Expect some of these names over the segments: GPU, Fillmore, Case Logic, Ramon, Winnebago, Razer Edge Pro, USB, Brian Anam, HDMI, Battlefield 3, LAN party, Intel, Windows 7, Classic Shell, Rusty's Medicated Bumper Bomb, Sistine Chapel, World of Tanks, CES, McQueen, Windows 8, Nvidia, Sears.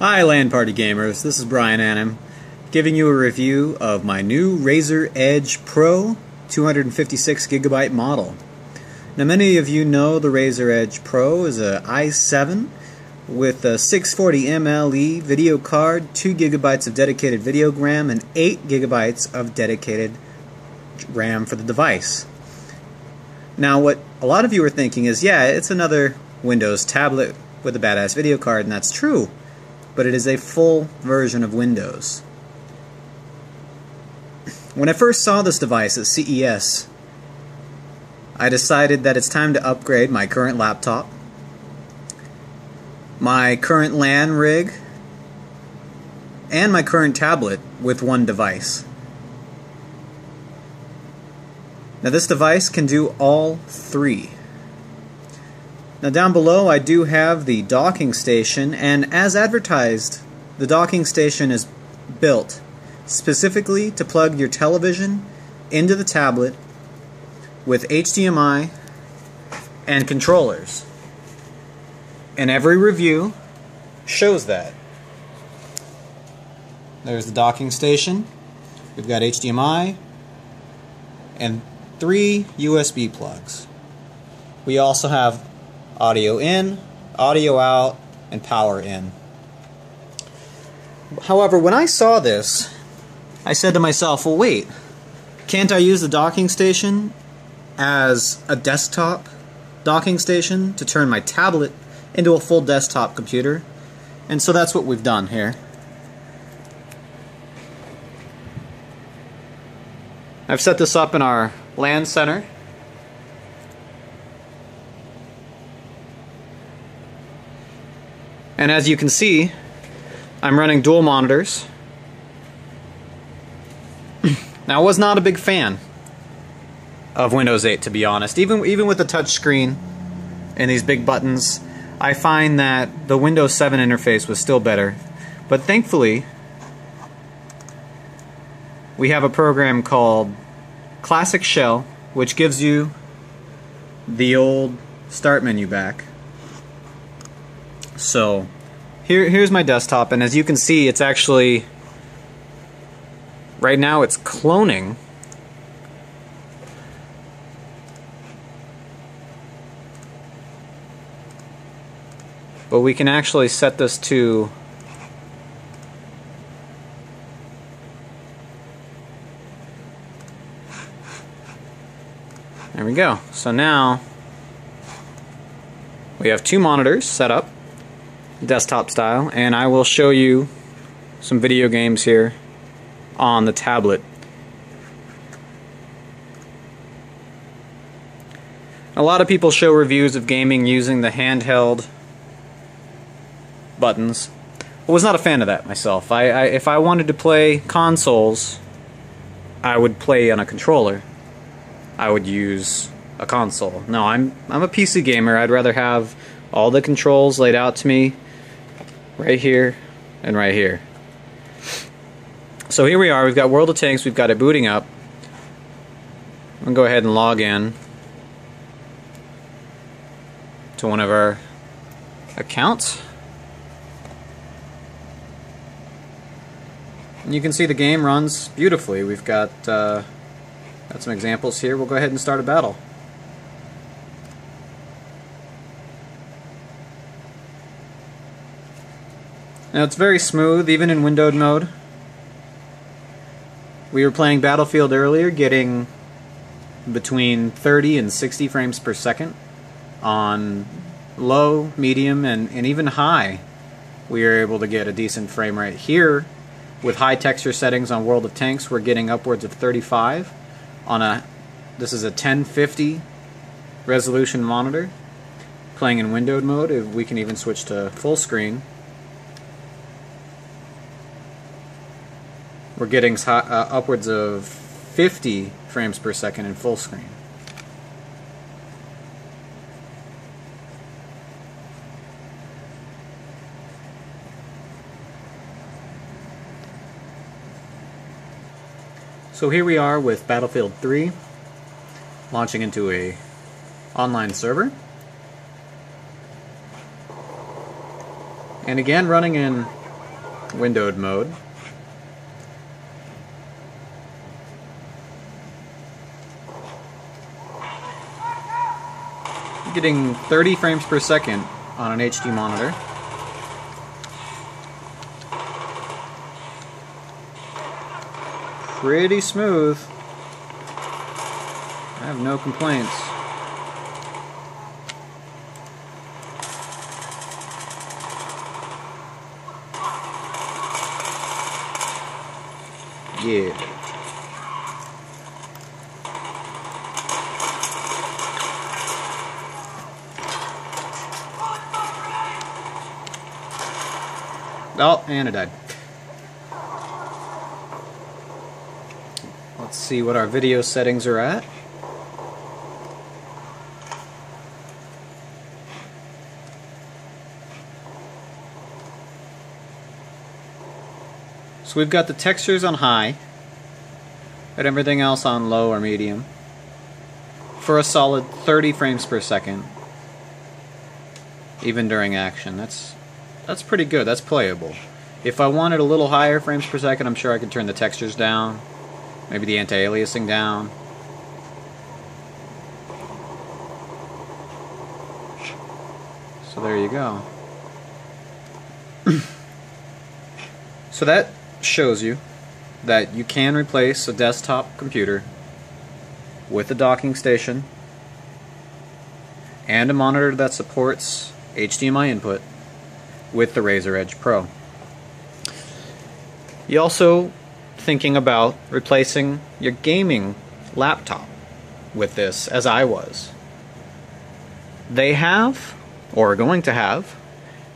Hi LAN Party Gamers, this is Brian Anam giving you a review of my new Razer Edge Pro 256GB model. Now many of you know the Razer Edge Pro is a i7 with a 640 MLE video card, 2GB of dedicated video RAM, and 8GB of dedicated RAM for the device. Now what a lot of you are thinking is, yeah, it's another Windows tablet with a badass video card, and that's true, but it is a full version of Windows. When I first saw this device at CES, I decided that it's time to upgrade my current laptop, my current LAN rig, and my current tablet with one device. Now this device can do all three. Now down below I do have the docking station, and as advertised, the docking station is built specifically to plug your television into the tablet with HDMI and controllers. And every review shows that. There's the docking station, we've got HDMI, and 3 USB plugs. We also have audio in, audio out, and power in. However, when I saw this, I said to myself, well wait, can't I use the docking station as a desktop docking station to turn my tablet into a full desktop computer? And so that's what we've done here. I've set this up in our LAN center. And as you can see, I'm running dual monitors. Now, I was not a big fan of Windows 8, to be honest. Even with the touch screen and these big buttons, I find that the Windows 7 interface was still better. But thankfully, we have a program called Classic Shell, which gives you the old start menu back. So here's my desktop, and as you can see, it's actually right now it's cloning but we can actually set this to there we go. So now we have 2 monitors set up desktop style, and I will show you some video games here on the tablet. A lot of people show reviews of gaming using the handheld buttons. I was not a fan of that myself. If I wanted to play consoles, I would play on a controller. I would use a console. No, I'm a PC gamer. I'd rather have all the controls laid out to me right here and right here. So here we are, we've got World of Tanks, we've got it booting up. I'm gonna go ahead and log in to one of our accounts. And you can see the game runs beautifully. We've got some examples here. We'll go ahead and start a battle. Now it's very smooth, even in windowed mode. We were playing Battlefield earlier, getting between 30 and 60 frames per second on low, medium, and even high. We are able to get a decent frame rate here. With high texture settings on World of Tanks, we're getting upwards of 35 on this is a 1050 resolution monitor. Playing in windowed mode, we can even switch to full screen. We're getting upwards of 50 frames per second in full screen. So here we are with Battlefield 3, launching into an online server. And again, running in windowed mode. You're getting 30 frames per second on an HD monitor. Pretty smooth. I have no complaints. Yeah. Oh, and it died. Let's see what our video settings are at. So we've got the textures on high, but everything else on low or medium for a solid 30 frames per second, even during action. That's pretty good. That's playable. If I wanted a little higher frames per second, I'm sure I could turn the textures down, maybe the anti-aliasing down. So there you go. So that shows you that you can replace a desktop computer with a docking station and a monitor that supports HDMI input with the Razer Edge Pro. You're also thinking about replacing your gaming laptop with this, as I was. They have, or are going to have,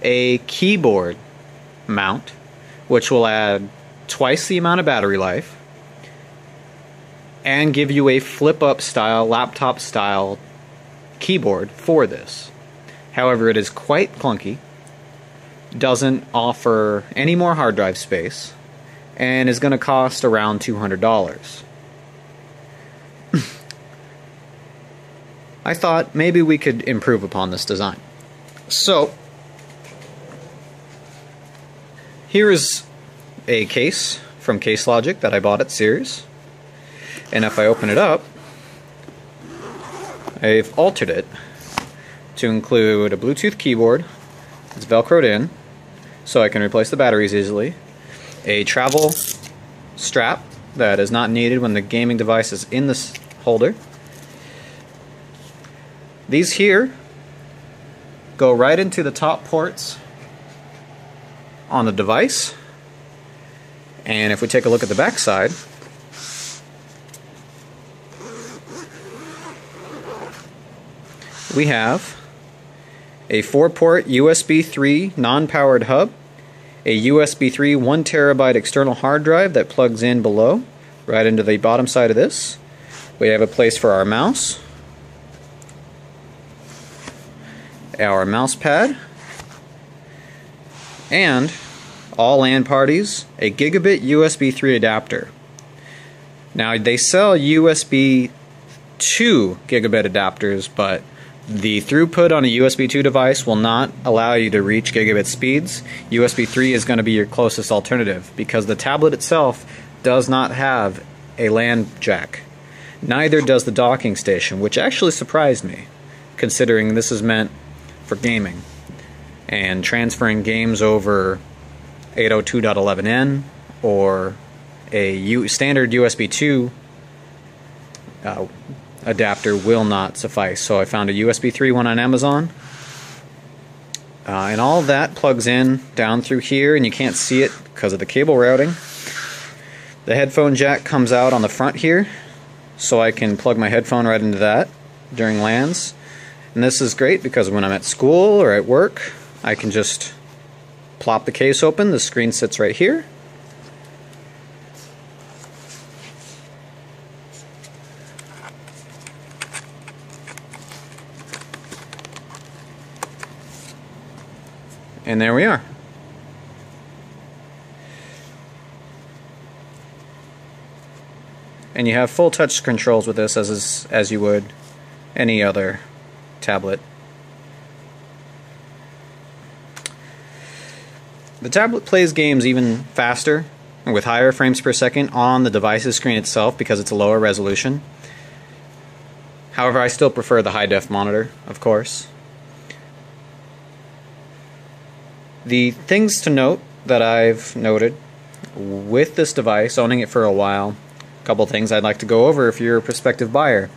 a keyboard mount which will add twice the amount of battery life and give you a flip-up style, laptop style keyboard for this. However, it is quite clunky, doesn't offer any more hard drive space, and is going to cost around $200. I thought maybe we could improve upon this design. So here is a case from Case Logic that I bought at Sears, and if I open it up, I've altered it to include a Bluetooth keyboard. It's velcroed in so I can replace the batteries easily, a travel strap that is not needed when the gaming device is in this holder. These here go right into the top ports on the device. And if we take a look at the back side, we have a 4-port USB 3 non-powered hub, a USB 3 1TB external hard drive that plugs in below, right into the bottom side of this. We have a place for our mouse, our mouse pad, and all LAN parties, a gigabit USB 3 adapter. Now they sell USB 2 gigabit adapters, but the throughput on a USB 2 device will not allow you to reach gigabit speeds. USB 3 is going to be your closest alternative because the tablet itself does not have a LAN jack. Neither does the docking station, which actually surprised me considering this is meant for gaming and transferring games over 802.11n or a standard USB 2 adapter will not suffice. So I found a USB 3 one on Amazon, and all that plugs in down through here, and you can't see it because of the cable routing. The headphone jack comes out on the front here, so I can plug my headphone right into that during LANs. And this is great because when I'm at school or at work, I can just plop the case open, the screen sits right here. And there we are. And you have full touch controls with this as you would any other tablet. The tablet plays games even faster and with higher frames per second on the device's screen itself because it's a lower resolution. However, I still prefer the high-def monitor, of course. The things to note that I've noted with this device, owning it for a while, a couple things I'd like to go over if you're a prospective buyer.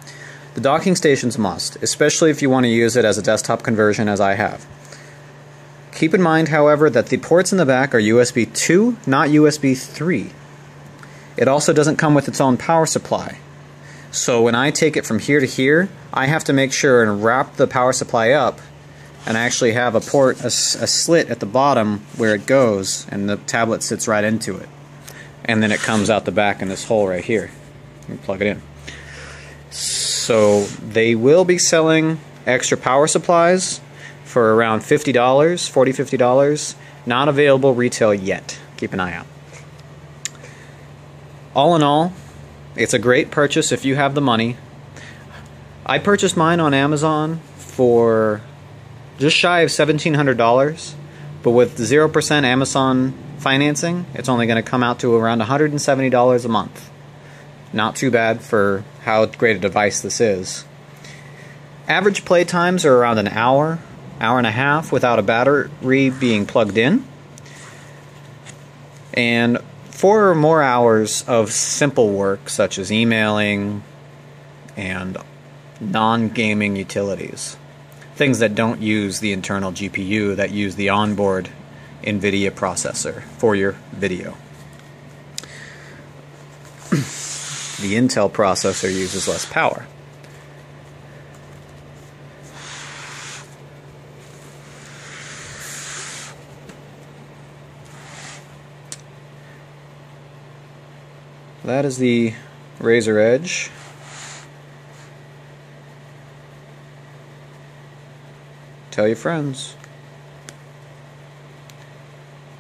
The docking station's must, especially if you want to use it as a desktop conversion as I have. Keep in mind, however, that the ports in the back are USB 2, not USB 3. It also doesn't come with its own power supply. So when I take it from here to here, I have to make sure and wrap the power supply up and actually have a port, a slit at the bottom where it goes, and the tablet sits right into it. And then it comes out the back in this hole right here. You plug it in. So they will be selling extra power supplies for around $50, $40, $50. Not available retail yet. Keep an eye out. All in all, it's a great purchase if you have the money. I purchased mine on Amazon for just shy of $1,700, but with 0% Amazon financing, it's only going to come out to around $170 a month. Not too bad for how great a device this is. Average play times are around an hour, hour and a half without a battery being plugged in, and 4 or more hours of simple work such as emailing and non-gaming utilities. Things that don't use the internal GPU, that use the onboard Nvidia processor for your video. The Intel processor uses less power. That is the Razer Edge. Tell your friends.